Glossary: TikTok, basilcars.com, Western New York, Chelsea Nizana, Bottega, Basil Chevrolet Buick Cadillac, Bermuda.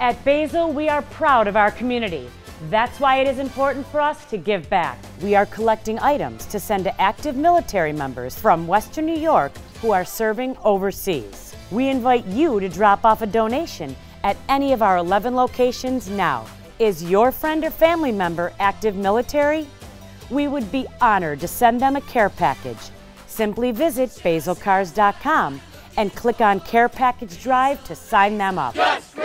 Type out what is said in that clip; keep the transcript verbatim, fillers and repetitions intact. At Basil, we are proud of our community. That's why it is important for us to give back. We are collecting items to send to active military members from Western New York who are serving overseas. We invite you to drop off a donation at any of our eleven locations now. Is your friend or family member active military? We would be honored to send them a care package. Simply visit basil cars dot com and click on Care Package Drive to sign them up. Yes.